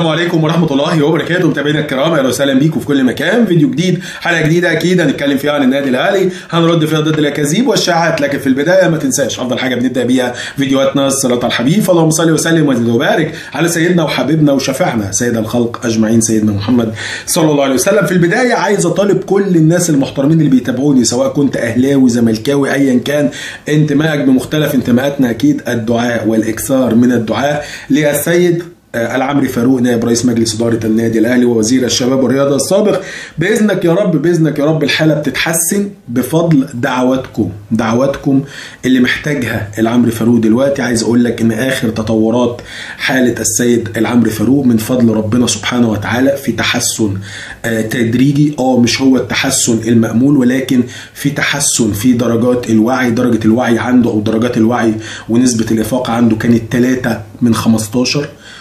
السلام عليكم ورحمه الله وبركاته متابعينا الكرام، اهلا وسهلا بيكم في كل مكان. فيديو جديد، حلقه جديده، اكيد هنتكلم فيها عن النادي الاهلي، هنرد فيها ضد الاكاذيب والشائعات. لكن في البدايه ما تنساش افضل حاجه بنبدا بيها فيديوهاتنا الصلاه على الحبيب، اللهم صل وسلم وبارك على سيدنا وحبيبنا وشفيعنا سيد الخلق اجمعين سيدنا محمد صلى الله عليه وسلم. في البدايه عايز اطالب كل الناس المحترمين اللي بيتابعوني، سواء كنت اهلاوي زملكاوي ايا كان انتمائك بمختلف انتماءاتنا، اكيد الدعاء والاكثار من الدعاء للسيد العمري فاروق نائب رئيس مجلس اداره النادي الاهلي ووزير الشباب والرياضه السابق. باذنك يا رب، باذنك يا رب الحاله بتتحسن بفضل دعواتكم اللي محتاجها العمري فاروق دلوقتي. عايز اقول لك ان اخر تطورات حاله السيد العمري فاروق من فضل ربنا سبحانه وتعالى في تحسن تدريجي، مش هو التحسن المأمول، ولكن في تحسن في درجات الوعي. درجه الوعي عنده او درجات الوعي ونسبه الافاقه عنده كانت 3 من 15،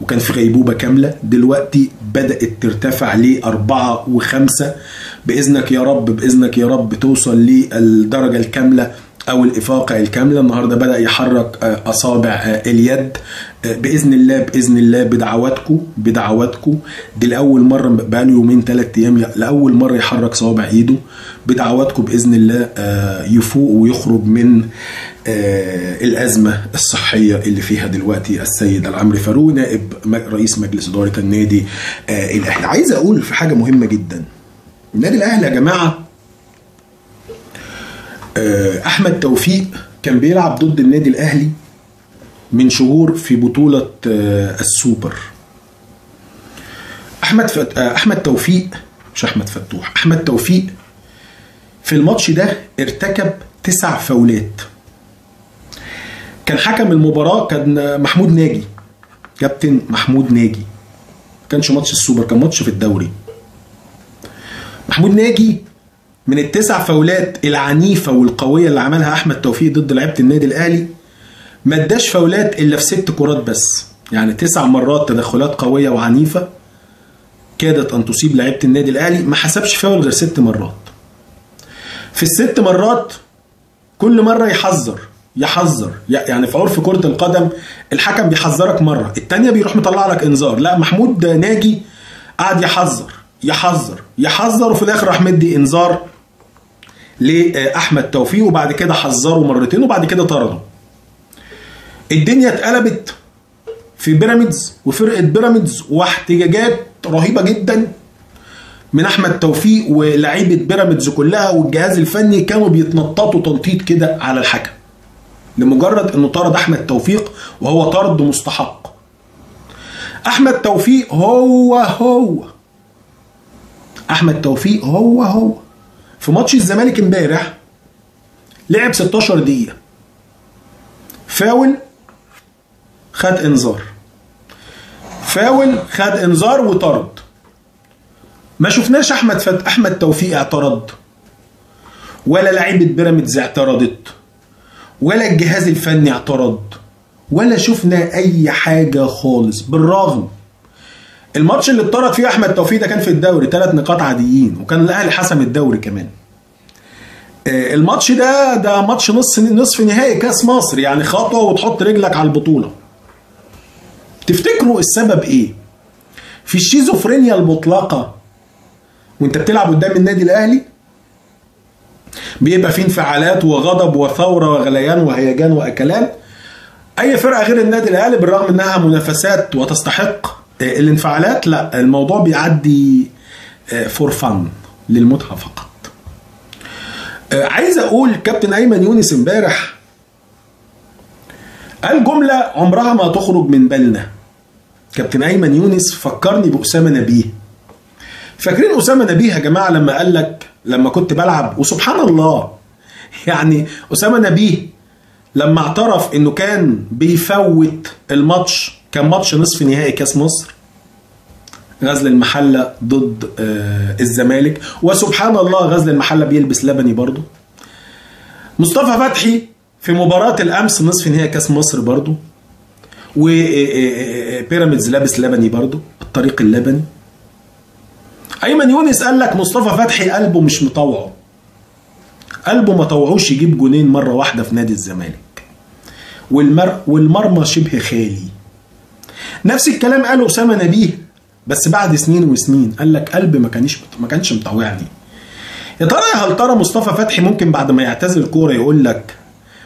وكان في غيبوبة كاملة. دلوقتي بدأت ترتفع ل4 و5. بإذنك يا رب، بإذنك يا رب توصل للدرجة الكاملة أو الإفاقة الكاملة. النهاردة بدأ يحرك أصابع اليد بإذن الله، بإذن الله بدعواتكم. دي لأول مرة، بقاله يومين 3 أيام لأول مرة يحرك صوابع إيده. بدعواتكم بإذن الله يفوق ويخرج من الأزمة الصحية اللي فيها دلوقتي السيد العمري فاروق نائب رئيس مجلس إدارة النادي الأهلي. عايز أقول في حاجة مهمة جدا، النادي الأهلي يا جماعة، أحمد توفيق كان بيلعب ضد النادي الأهلي من شهور في بطولة السوبر. أحمد توفيق في الماتش ده ارتكب 9 فاولات. كان حكم المباراة كان محمود ناجي، كابتن محمود ناجي. ما كانش ماتش السوبر، كان ماتش في الدوري. محمود ناجي من ال9 فاولات العنيفة والقوية اللي عملها أحمد توفيق ضد لعيبة النادي الأهلي، ما اداش فاولات إلا في 6 كرات بس. يعني 9 مرات تدخلات قوية وعنيفة كادت أن تصيب لعيبة النادي الأهلي، ما حسبش فاول غير 6 مرات. في ال6 مرات كل مرة يحذر. يعني في عرف كرة القدم الحكم بيحذرك مرة، التانية بيروح مطلع لك إنذار. لا، محمود ناجي قعد يحذر، وفي الآخر راح مدي إنذار لأحمد توفيق، وبعد كده حذره مرتين، وبعد كده طرده. الدنيا اتقلبت في بيراميدز وفرقة بيراميدز، واحتجاجات رهيبة جدا من أحمد توفيق ولاعيبة بيراميدز كلها والجهاز الفني. كانوا بيتنططوا تنطيط كده على الحكم لمجرد انه طرد أحمد توفيق، وهو طرد مستحق. أحمد توفيق هو في ماتش الزمالك امبارح لعب 16 دقيقة، فاول خد انذار، وطرد. ما شفناش أحمد توفيق اعترض، ولا لعيبة بيراميدز اعترضت، ولا الجهاز الفني اعترض، ولا شفنا أي حاجة خالص. بالرغم الماتش اللي اتطرد فيه أحمد توفيق ده كان في الدوري 3 نقاط عاديين، وكان الأهلي حسم الدوري كمان. الماتش ده ماتش نصف نهائي كاس مصر، يعني خطوة وتحط رجلك على البطولة. تفتكروا السبب إيه؟ في الشيزوفرينيا المطلقة وأنت بتلعب قدام النادي الأهلي بيبقى في انفعالات وغضب وثورة وغليان وهيجان وأكلان. أي فرقة غير النادي الأهلي بالرغم إنها منافسات وتستحق الانفعالات، لا، الموضوع بيعدي فور فن، للمتعة فقط. عايز أقول كابتن أيمن يونس امبارح قال جملة عمرها ما تخرج من بالنا. كابتن أيمن يونس فكرني بأسامة نبيه. فاكرين أسامة نبيه يا جماعة لما قال لك لما كنت بلعب، وسبحان الله يعني أسامة نبيه لما اعترف إنه كان بيفوت الماتش، كان ماتش نصف نهائي كاس مصر، غزل المحلة ضد الزمالك، وسبحان الله غزل المحلة بيلبس لبني برضه. مصطفى فتحي في مباراة الأمس نصف نهائي كاس مصر برضه، وبيراميدز لابس لبني برضه، الطريق اللبني. أيمن يونس قال لك مصطفى فتحي قلبه مش مطوعه، قلبه ما طوعوش يجيب جونين مرة واحدة في نادي الزمالك، والمرمى شبه خالي. نفس الكلام قاله أسامة نبيه بس بعد سنين وسنين قال لك قلبي ما كانش مطوعني. يا ترى هل ترى مصطفى فتحي ممكن بعد ما يعتزل الكوره يقول لك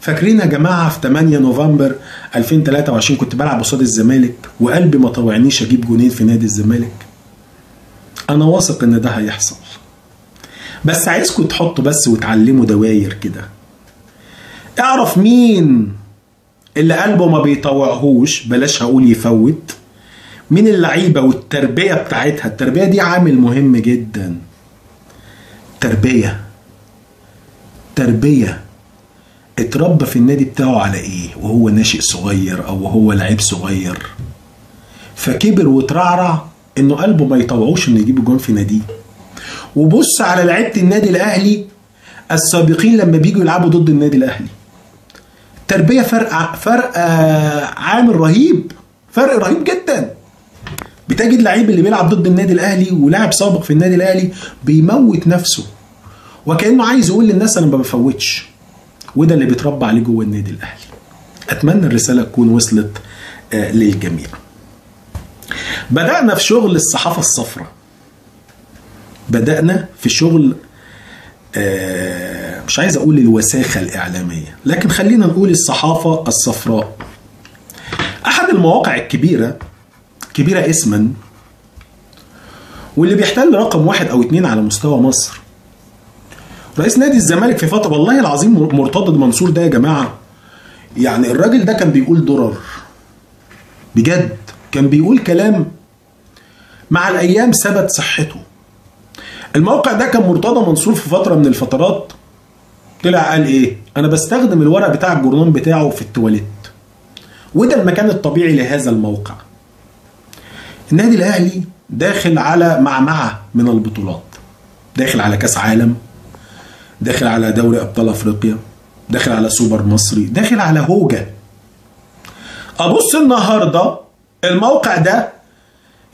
فاكرين يا جماعه في 8 نوفمبر 2023 كنت بلعب قصاد الزمالك وقلبي ما طوعنيش اجيب جونين في نادي الزمالك؟ انا واثق ان ده هيحصل، بس عايزكم تحطوا بس وتعلموا دواير كده. اعرف مين اللي قلبه ما بيطوعهوش، بلاش هقول يفوت، مين اللعيبه والتربيه بتاعتها. التربيه دي عامل مهم جدا. تربيه تربيه اتربى في النادي بتاعه على ايه وهو ناشئ صغير او وهو لعيب صغير، فكبر وترعرع انه قلبه ما يطوعوش انه يجيب جون في ناديه. وبص على لعيبه النادي الاهلي السابقين لما بيجوا يلعبوا ضد النادي الاهلي، التربيه فرق عامل رهيب، فرق رهيب جدا. بتجد لعيب اللي بيلعب ضد النادي الاهلي ولاعب سابق في النادي الاهلي بيموت نفسه وكانه عايز يقول للناس انا ما بفوتش، وده اللي بيتربى عليه جوه النادي الاهلي. اتمنى الرساله تكون وصلت للجميع. بدانا في شغل الصحافه الصفراء، بدانا في شغل مش عايز اقول الوساخه الاعلاميه، لكن خلينا نقول الصحافه الصفراء. احد المواقع الكبيره كبيره اسما واللي بيحتل رقم 1 أو 2 على مستوى مصر، رئيس نادي الزمالك في فتره، والله العظيم مرتضى منصور ده يا جماعه، يعني الراجل ده كان بيقول درر بجد، كان بيقول كلام مع الايام ثبت صحته. الموقع ده كان مرتضى منصور في فتره من الفترات طلع قال ايه؟ انا بستخدم الورق بتاع الجورنال بتاعه في التواليت، وده المكان الطبيعي لهذا الموقع. النادي الاهلي داخل على معمعه من البطولات، داخل على كاس عالم، داخل على دوري ابطال افريقيا، داخل على سوبر مصري، داخل على هوجه. ابص النهارده الموقع ده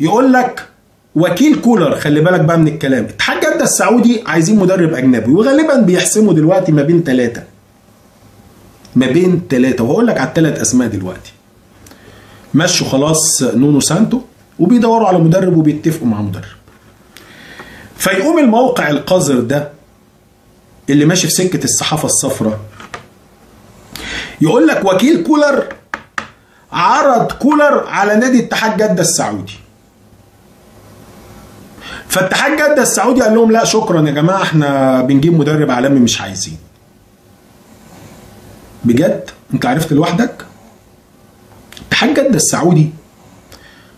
يقول لك وكيل كولر، خلي بالك بقى من الكلام، اتحاد جدة السعودي عايزين مدرب اجنبي، وغالبا بيحسموا دلوقتي ما بين 3، وهقول لك على ال3 اسماء دلوقتي. مشوا خلاص نونو سانتو وبيدوروا على مدرب وبيتفقوا مع مدرب. فيقوم الموقع القذر ده اللي ماشي في سكه الصحافه الصفراء يقول لك وكيل كولر عرض كولر على نادي اتحاد جده السعودي، فاتحاد جده السعودي قال لهم لا شكرا يا جماعه، احنا بنجيب مدرب عالمي مش عايزين. بجد انت عرفت لوحدك؟ اتحاد جده السعودي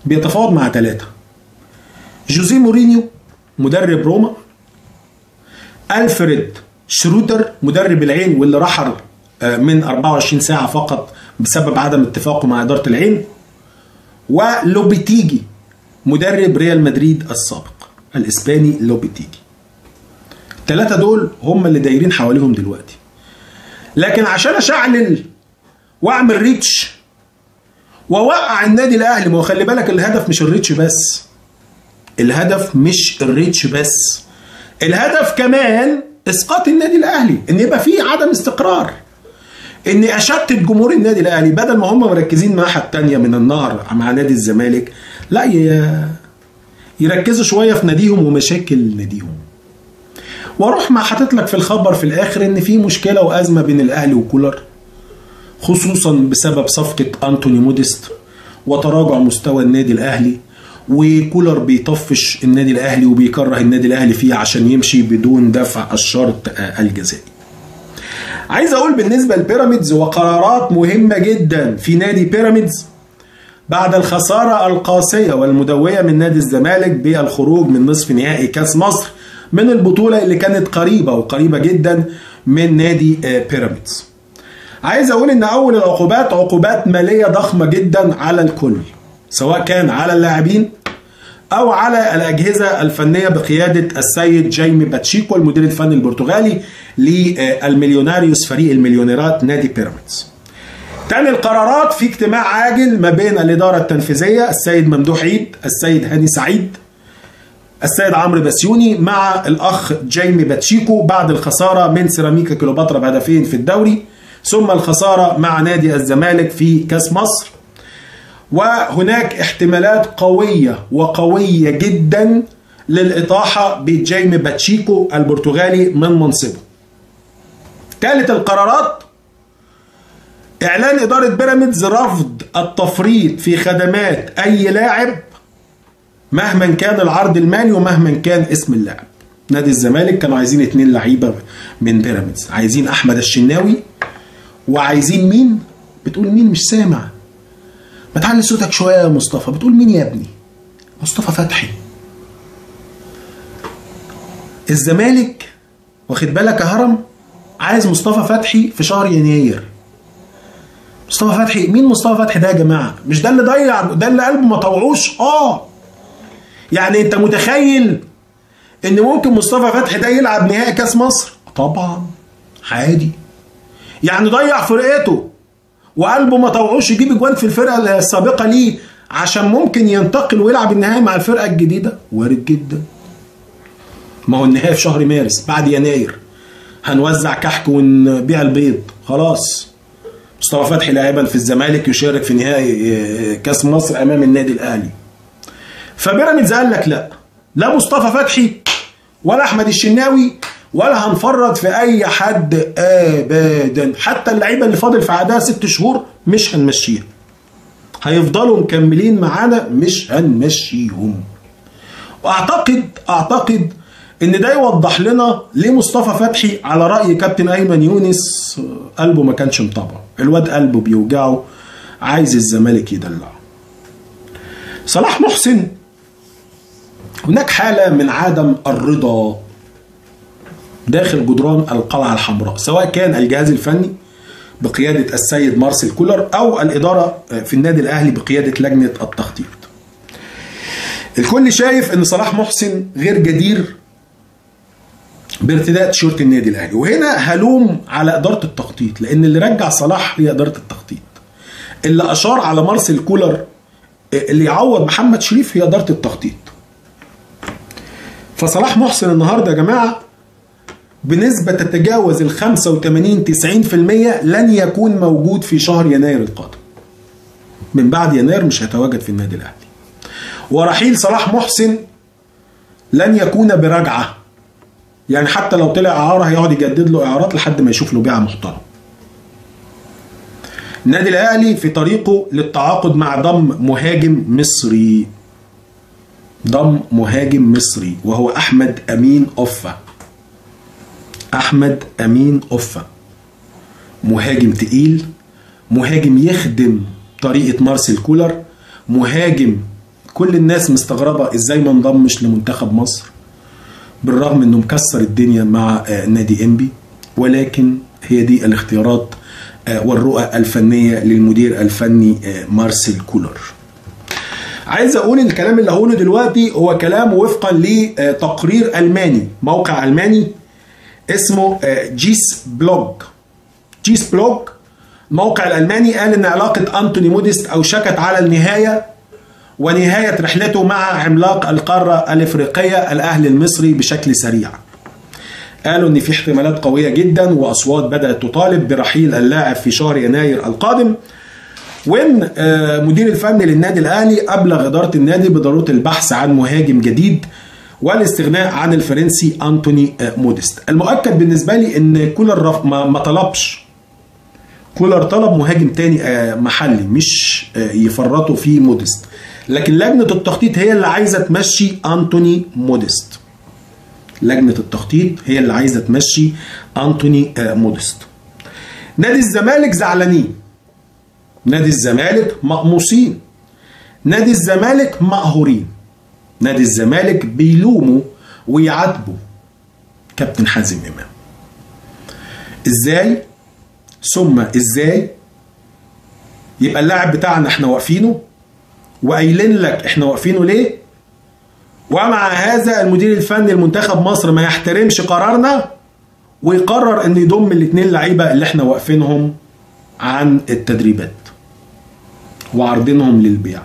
بيتفاوض مع 3: جوزي مورينيو مدرب روما، الفريد شروتر مدرب العين واللي رحل من 24 ساعه فقط بسبب عدم اتفاقه مع اداره العين، ولوبيتيجي مدرب ريال مدريد السابق الاسباني لوبيتيجي. ال3 دول هم اللي دايرين حواليهم دلوقتي. لكن عشان اشعلل واعمل ريتش ووقع النادي الاهلي، ما هو خلي بالك الهدف مش الريتش بس، الهدف كمان اسقاط النادي الاهلي، ان يبقى فيه عدم استقرار، اني اشتت جمهور النادي الاهلي. بدل ما هم مركزين معاها الثانيه من النهر مع نادي الزمالك، لا يركزوا شويه في ناديهم ومشاكل ناديهم. واروح ما حاطط لك في الخبر في الاخر ان في مشكله وازمه بين الاهلي وكولر، خصوصا بسبب صفقه أنتوني مودست وتراجع مستوى النادي الاهلي، وكولر بيطفش النادي الاهلي وبيكره النادي الاهلي فيه عشان يمشي بدون دفع الشرط الجزائي. عايز اقول بالنسبه لبيراميدز وقرارات مهمه جدا في نادي بيراميدز بعد الخساره القاسيه والمدويه من نادي الزمالك بالخروج من نصف نهائي كاس مصر من البطوله اللي كانت قريبه وقريبه جدا من نادي بيراميدز. عايز اقول ان اول العقوبات عقوبات ماليه ضخمه جدا على الكل، سواء كان على اللاعبين او على الاجهزه الفنيه بقياده السيد جايمي باتشيكو المدير الفني البرتغالي للمليوناريوس فريق المليونيرات نادي بيراميدز. تاني القرارات في اجتماع عاجل ما بين الاداره التنفيذيه السيد ممدوح عيد، السيد هاني سعيد، السيد عمرو بسيوني مع الاخ جايمي باتشيكو بعد الخساره من سيراميكا كيلوباترا ب2 هدف في الدوري، ثم الخساره مع نادي الزمالك في كاس مصر. وهناك احتمالات قوية وقوية جدا للإطاحة بجايمي باتشيكو البرتغالي من منصبه. ثالث القرارات، إعلان إدارة بيراميدز رفض التفريط في خدمات أي لاعب مهما كان العرض المالي ومهما كان اسم اللاعب. نادي الزمالك كانوا عايزين 2 لعيبة من بيراميدز، عايزين أحمد الشناوي وعايزين مين؟ بتقول مين؟ مش سامع، ما تعلي صوتك شوية يا مصطفى. بتقول مين يا ابني؟ مصطفى فتحي. الزمالك واخد بالك يا هرم عايز مصطفى فتحي في شهر يناير. مصطفى فتحي مين؟ مصطفى فتحي ده يا جماعة مش ده اللي ضيع، ده اللي قلبه ما طوعوش. يعني انت متخيل ان ممكن مصطفى فتحي ده يلعب نهائي كاس مصر؟ طبعا عادي، يعني ضيع فرقته وقلبه ما طوعوش يجيب اجوان في الفرقه السابقه ليه عشان ممكن ينتقل ويلعب النهائي مع الفرقه الجديده. وارد جدا، ما هو النهائي في شهر مارس بعد يناير، هنوزع كحك ونبيع البيض خلاص. مصطفى فتحي لاعبا في الزمالك يشارك في نهائي كاس مصر امام النادي الاهلي. فبيراميدز قال لك لا مصطفى فتحي ولا احمد الشناوي ولا هنفرط في اي حد ابدا، حتى اللعيبه اللي فاضل في عقدها 6 شهور مش هنمشيها، هيفضلوا مكملين معانا مش هنمشيهم. واعتقد ان ده يوضح لنا ليه مصطفى فتحي على راي كابتن ايمن يونس قلبه ما كانش مطبع. الواد قلبه بيوجعه، عايز الزمالك يدلعه. صلاح محسن هناك حاله من عدم الرضا داخل جدران القلعه الحمراء، سواء كان الجهاز الفني بقياده السيد مارسيل كولر او الاداره في النادي الاهلي بقياده لجنه التخطيط. الكل شايف ان صلاح محسن غير جدير بارتداء تيشيرت النادي الاهلي، وهنا هلوم على اداره التخطيط، لان اللي رجع صلاح هي اداره التخطيط. اللي اشار على مارسيل كولر اللي يعوض محمد شريف هي اداره التخطيط. فصلاح محسن النهارده يا جماعه بنسبة تتجاوز ال 85-90% لن يكون موجود في شهر يناير القادم. من بعد يناير مش هيتواجد في النادي الاهلي. ورحيل صلاح محسن لن يكون برجعة، يعني حتى لو طلع اعارة هيقعد يجدد له اعارات لحد ما يشوف له بيعة محترمة. النادي الاهلي في طريقه للتعاقد مع ضم مهاجم مصري. ضم مهاجم مصري وهو أحمد أمين أوفى. أحمد أمين أوفى مهاجم تقيل، مهاجم يخدم طريقة مارسيل كولر، مهاجم كل الناس مستغربة إزاي ما انضمش لمنتخب مصر بالرغم إنه مكسر الدنيا مع نادي إنبي، ولكن هي دي الاختيارات والرؤى الفنية للمدير الفني مارسيل كولر. عايز اقول الكلام اللي هقوله دلوقتي هو كلام وفقا لتقرير الماني، موقع الماني اسمه جيس بلوج. جيس بلوج الموقع الالماني قال ان علاقه أنتوني مودست اوشكت على النهايه ونهايه رحلته مع عملاق القاره الافريقيه الاهلي المصري بشكل سريع. قالوا ان في احتمالات قويه جدا واصوات بدات تطالب برحيل اللاعب في شهر يناير القادم، وإن مدير الفني للنادي الأهلي أبلغ إدارة النادي بضرورة البحث عن مهاجم جديد والاستغناء عن الفرنسي أنتوني مودست. المؤكد بالنسبة لي إن كولر ما طلبش، كولر طلب مهاجم تاني محلي مش يفرطوا فيه مودست، لكن لجنة التخطيط هي اللي عايزة تمشي أنتوني مودست. لجنة التخطيط هي اللي عايزة تمشي أنتوني مودست. نادي الزمالك زعلانين، نادي الزمالك مقموصين، نادي الزمالك مقهورين، نادي الزمالك بيلوموا ويعاتبوا كابتن حازم امام. ازاي ثم ازاي يبقى اللاعب بتاعنا احنا واقفينه وقايلين لك احنا واقفينه ليه، ومع هذا المدير الفني لمنتخب مصر ما يحترمش قرارنا ويقرر انه يضم الاثنين لعيبه اللي احنا واقفينهم عن التدريبات وعرضينهم للبيع.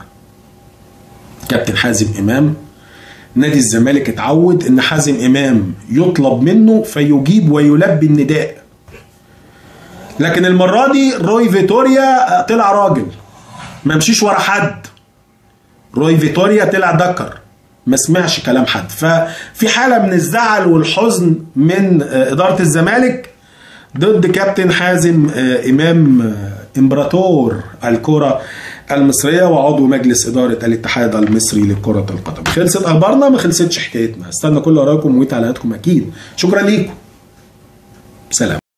كابتن حازم امام نادي الزمالك اتعود ان حازم امام يطلب منه فيجيب ويلبي النداء، لكن المره دي روي فيتوريا طلع راجل، ما مشيش ورا حد. روي فيتوريا طلع دكر، ما سمعش كلام حد. ففي حاله من الزعل والحزن من اداره الزمالك ضد كابتن حازم امام امبراطور الكره المصريه وعضو مجلس اداره الاتحاد المصري لكره القدم. خلصت اخبارنا، ما خلصتش حكايتنا. استنى كل ارائكم وتعليقاتكم اكيد. شكرا ليكم، سلام.